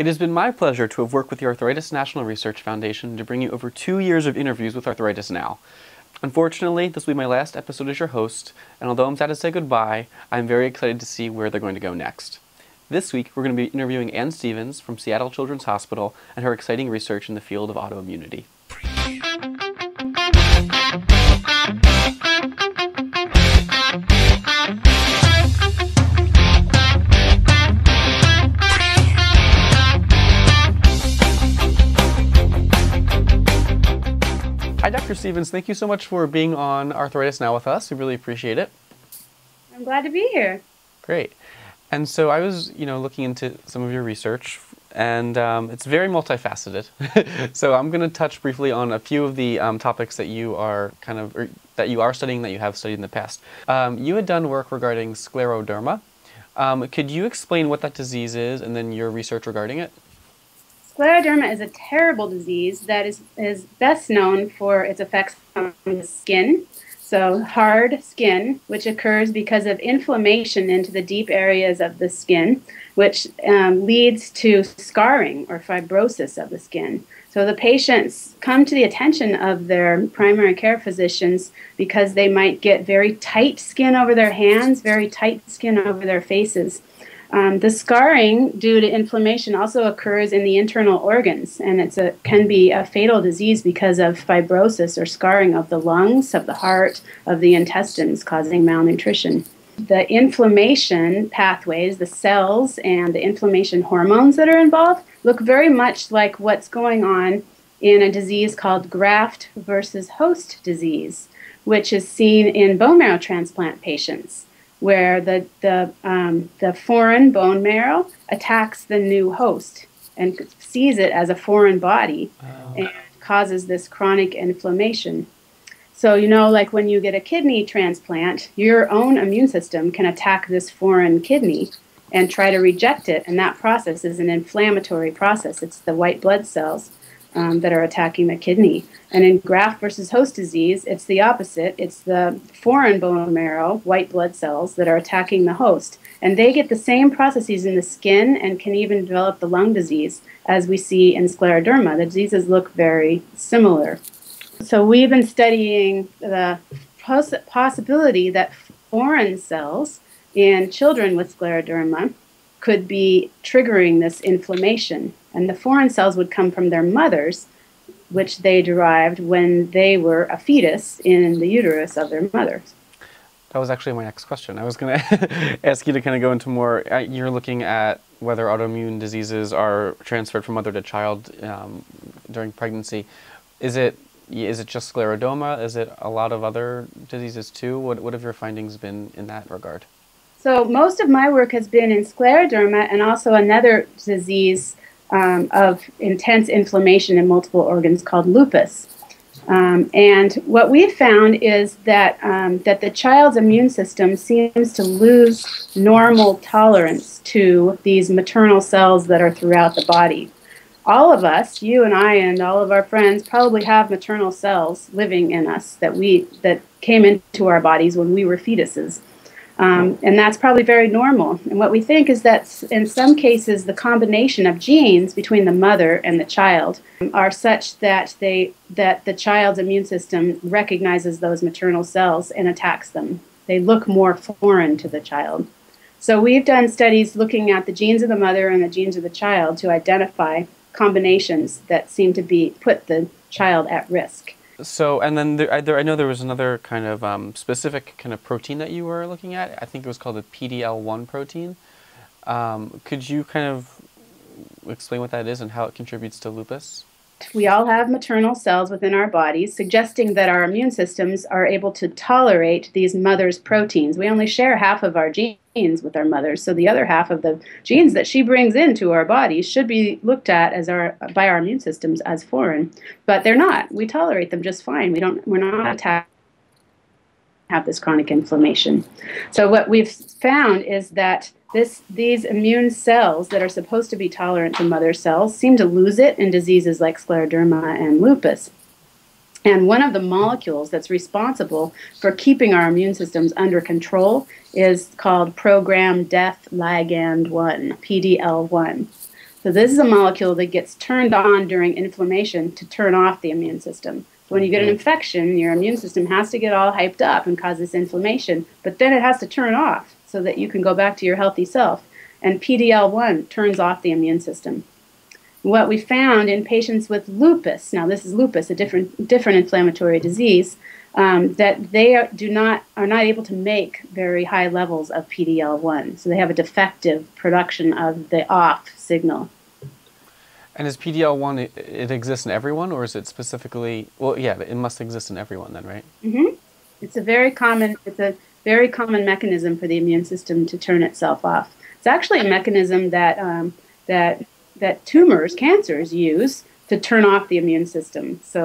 It has been my pleasure to have worked with the Arthritis National Research Foundation to bring you over 2 years of interviews with Arthritis Now. Unfortunately, this will be my last episode as your host, and although I'm sad to say goodbye, I'm very excited to see where they're going to go next. This week, we're going to be interviewing Anne Stevens from Seattle Children's Hospital and her exciting research in the field of autoimmunity. Hi, Dr. Stevens. Thank you so much for being on Arthritis Now with us. We really appreciate it. I'm glad to be here. Great. And so I was, looking into some of your research, and it's very multifaceted. So I'm going to touch briefly on a few of the topics that you are that you have studied in the past. You had done work regarding scleroderma. Could you explain what that disease is, and then your research regarding it? Scleroderma is a terrible disease that is best known for its effects on the skin, so hard skin, which occurs because of inflammation into the deep areas of the skin, which leads to scarring or fibrosis of the skin. So the patients come to the attention of their primary care physicians because they might get very tight skin over their hands, very tight skin over their faces. The scarring due to inflammation also occurs in the internal organs, and it can be a fatal disease because of fibrosis or scarring of the lungs, of the heart, of the intestines, causing malnutrition. The inflammation pathways, the cells and the inflammation hormones that are involved, look very much like what's going on in a disease called graft versus host disease, which is seen in bone marrow transplant patients, where the foreign bone marrow attacks the new host and sees it as a foreign body and causes this chronic inflammation. So, like when you get a kidney transplant, your own immune system can attack this foreign kidney and try to reject it, and that process is an inflammatory process. It's the white blood cells that are attacking the kidney. And in graft versus host disease, it's the opposite. It's the foreign bone marrow, white blood cells, that are attacking the host. And they get the same processes in the skin and can even develop the lung disease as we see in scleroderma. The diseases look very similar. So we've been studying the possibility that foreign cells in children with scleroderma could be triggering this inflammation. And the foreign cells would come from their mothers, which they derived when they were a fetus in the uterus of their mothers. That was actually my next question. I was going to ask you to kind of go into more, you're looking at whether autoimmune diseases are transferred from mother to child during pregnancy. Is it just scleroderma? Is it a lot of other diseases too? What have your findings been in that regard? So most of my work has been in scleroderma and also another disease of intense inflammation in multiple organs called lupus. And what we found is that, the child's immune system seems to lose normal tolerance to these maternal cells that are throughout the body. All of us, you and I and all of our friends, probably have maternal cells living in us that came into our bodies when we were fetuses. And that's probably very normal. And what we think is that in some cases the combination of genes between the mother and the child are such that the child's immune system recognizes those maternal cells and attacks them. They look more foreign to the child. So we've done studies looking at the genes of the mother and the genes of the child to identify combinations that seem to put the child at risk. So, and then I know there was another kind of specific kind of protein that you were looking at. I think it was called the PD-L1 protein. Could you kind of explain what that is and how it contributes to lupus? We all have maternal cells within our bodies, suggesting that our immune systems are able to tolerate these mother's proteins. We only share half of our genes with our mothers, so the other half of the genes that she brings into our bodies should be looked at as by our immune systems as foreign, but they're not. We tolerate them just fine. We're not attacked. Have this chronic inflammation. So what we've found is that these immune cells that are supposed to be tolerant to mother cells seem to lose it in diseases like scleroderma and lupus. And one of the molecules that's responsible for keeping our immune systems under control is called Programmed Death Ligand 1, PD-L1. So this is a molecule that gets turned on during inflammation to turn off the immune system. So when you get an infection, your immune system has to get all hyped up and cause this inflammation, but then it has to turn off so that you can go back to your healthy self. And PD-L1 turns off the immune system. What we found in patients with lupus, now this is lupus, a different inflammatory disease, that they are not able to make very high levels of PD-L1. So they have a defective production of the off signal. And is PD-L1, it exists in everyone, or is it specifically, well, yeah, it must exist in everyone then, right? Mm-hmm. It's a very common mechanism for the immune system to turn itself off. It's actually a mechanism that that tumors, cancers use to turn off the immune system, so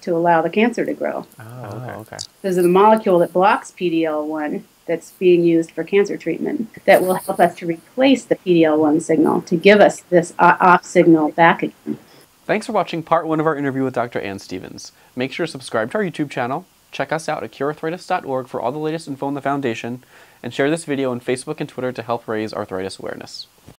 to allow the cancer to grow. Oh, okay. There's a molecule that blocks PD-L1 that's being used for cancer treatment that will help us to replace the PD-L1 signal to give us this off signal back again. Thanks for watching part one of our interview with Dr. Anne Stevens. Make sure to subscribe to our YouTube channel, check us out at curearthritis.org for all the latest info on the foundation, and share this video on Facebook and Twitter to help raise arthritis awareness.